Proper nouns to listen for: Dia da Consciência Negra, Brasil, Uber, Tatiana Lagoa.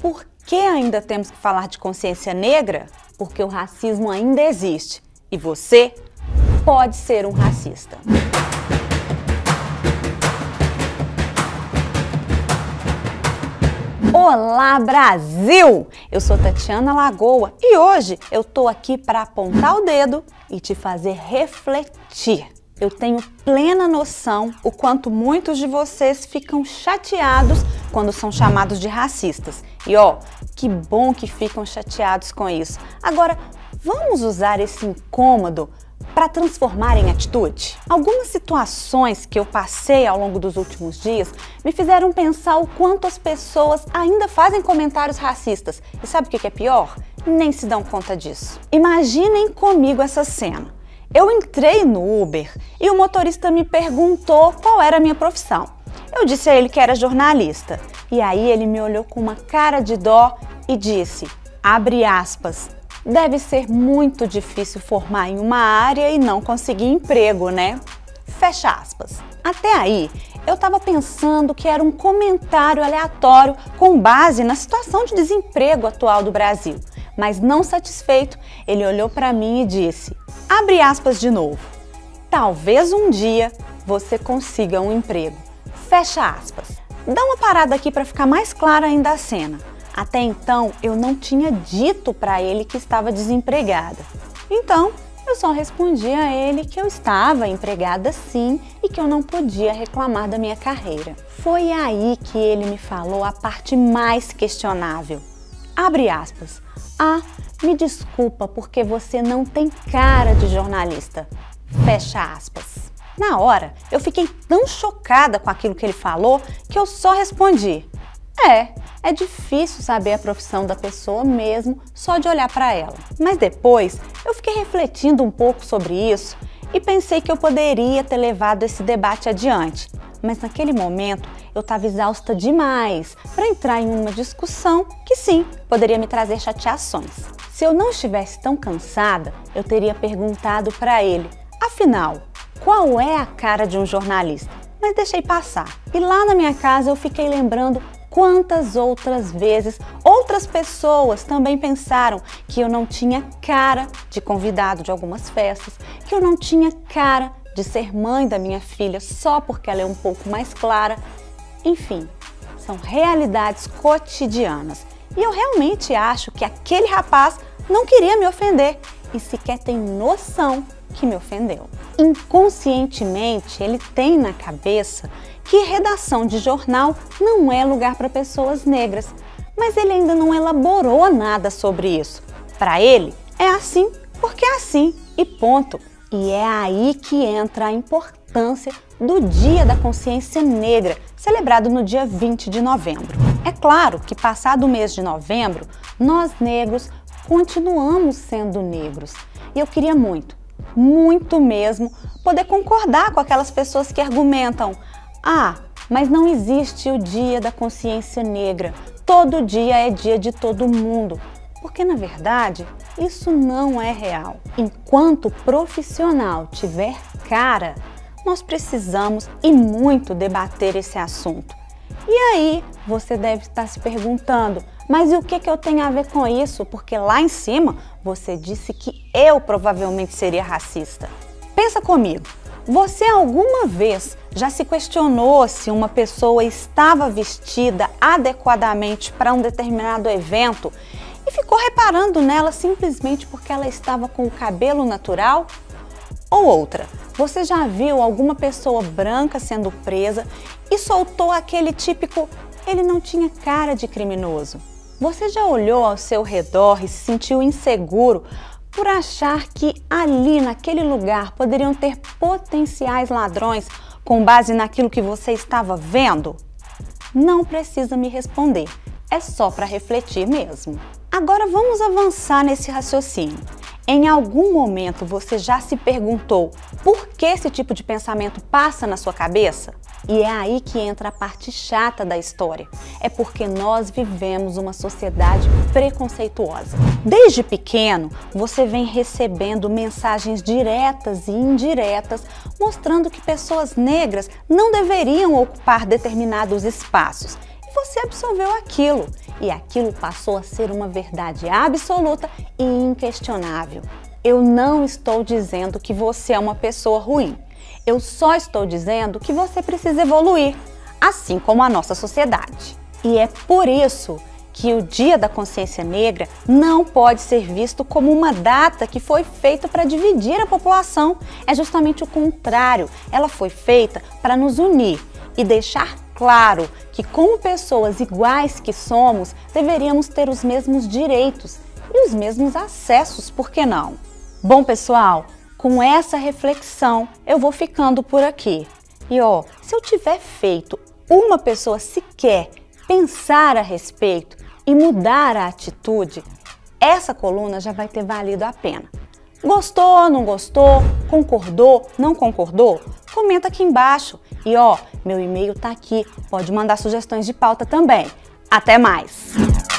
Por que ainda temos que falar de consciência negra? Porque o racismo ainda existe e você pode ser um racista. Olá, Brasil! Eu sou Tatiana Lagoa e hoje eu tô aqui para apontar o dedo e te fazer refletir. Eu tenho plena noção o quanto muitos de vocês ficam chateados quando são chamados de racistas. E ó, que bom que ficam chateados com isso. Agora, vamos usar esse incômodo para transformar em atitude? Algumas situações que eu passei ao longo dos últimos dias me fizeram pensar o quanto as pessoas ainda fazem comentários racistas. E sabe o que é pior? Nem se dão conta disso. Imaginem comigo essa cena. Eu entrei no Uber e o motorista me perguntou qual era a minha profissão. Eu disse a ele que era jornalista. E aí ele me olhou com uma cara de dó e disse, abre aspas, deve ser muito difícil formar em uma área e não conseguir emprego, né? Fecha aspas. Até aí, eu estava pensando que era um comentário aleatório com base na situação de desemprego atual do Brasil. Mas não satisfeito, ele olhou para mim e disse, abre aspas de novo, talvez um dia você consiga um emprego. Fecha aspas. Dá uma parada aqui para ficar mais clara ainda a cena. Até então, eu não tinha dito para ele que estava desempregada. Então, eu só respondi a ele que eu estava empregada sim e que eu não podia reclamar da minha carreira. Foi aí que ele me falou a parte mais questionável. Abre aspas. Ah, me desculpa porque você não tem cara de jornalista. Fecha aspas. Na hora, eu fiquei tão chocada com aquilo que ele falou que eu só respondi. É difícil saber a profissão da pessoa mesmo só de olhar para ela. Mas depois eu fiquei refletindo um pouco sobre isso e pensei que eu poderia ter levado esse debate adiante. Mas naquele momento eu estava exausta demais para entrar em uma discussão que sim, poderia me trazer chateações. Se eu não estivesse tão cansada, eu teria perguntado para ele, afinal, qual é a cara de um jornalista? Mas deixei passar. E lá na minha casa eu fiquei lembrando quantas outras vezes outras pessoas também pensaram que eu não tinha cara de convidado de algumas festas, que eu não tinha cara de ser mãe da minha filha só porque ela é um pouco mais clara. Enfim, são realidades cotidianas. E eu realmente acho que aquele rapaz não queria me ofender e sequer tem noção que me ofendeu. Inconscientemente, ele tem na cabeça que redação de jornal não é lugar para pessoas negras, mas ele ainda não elaborou nada sobre isso. Para ele, é assim porque é assim e ponto. E é aí que entra a importância do Dia da Consciência Negra, celebrado no dia 20 de novembro. É claro que passado o mês de novembro, nós negros continuamos sendo negros. E eu queria muito mesmo, poder concordar com aquelas pessoas que argumentam, ah, mas não existe o Dia da Consciência Negra. Todo dia é dia de todo mundo. Porque, na verdade, isso não é real. Enquanto o profissional tiver cara, nós precisamos e muito debater esse assunto. E aí, você deve estar se perguntando, mas e o que eu tenho a ver com isso? Porque lá em cima, você disse que eu provavelmente seria racista. Pensa comigo. Você alguma vez já se questionou se uma pessoa estava vestida adequadamente para um determinado evento e ficou reparando nela simplesmente porque ela estava com o cabelo natural? Ou outra, você já viu alguma pessoa branca sendo presa e soltou aquele típico "ele não tinha cara de criminoso"? Você já olhou ao seu redor e se sentiu inseguro por achar que ali naquele lugar poderiam ter potenciais ladrões com base naquilo que você estava vendo? Não precisa me responder, é só para refletir mesmo. Agora vamos avançar nesse raciocínio. Em algum momento você já se perguntou por que esse tipo de pensamento passa na sua cabeça? E é aí que entra a parte chata da história. É porque nós vivemos uma sociedade preconceituosa. Desde pequeno, você vem recebendo mensagens diretas e indiretas mostrando que pessoas negras não deveriam ocupar determinados espaços. E você absorveu aquilo. e aquilo passou a ser uma verdade absoluta e inquestionável. Eu não estou dizendo que você é uma pessoa ruim. Eu só estou dizendo que você precisa evoluir, assim como a nossa sociedade. E é por isso que o Dia da Consciência Negra não pode ser visto como uma data que foi feita para dividir a população. É justamente o contrário. Ela foi feita para nos unir e deixar claro que, como pessoas iguais que somos, deveríamos ter os mesmos direitos e os mesmos acessos, por que não? Bom, pessoal, com essa reflexão eu vou ficando por aqui. E ó, se eu tiver feito uma pessoa sequer pensar a respeito e mudar a atitude, essa coluna já vai ter valido a pena. Gostou, não gostou? Concordou, não concordou? Comenta aqui embaixo. E ó, meu e-mail tá aqui, pode mandar sugestões de pauta também. Até mais!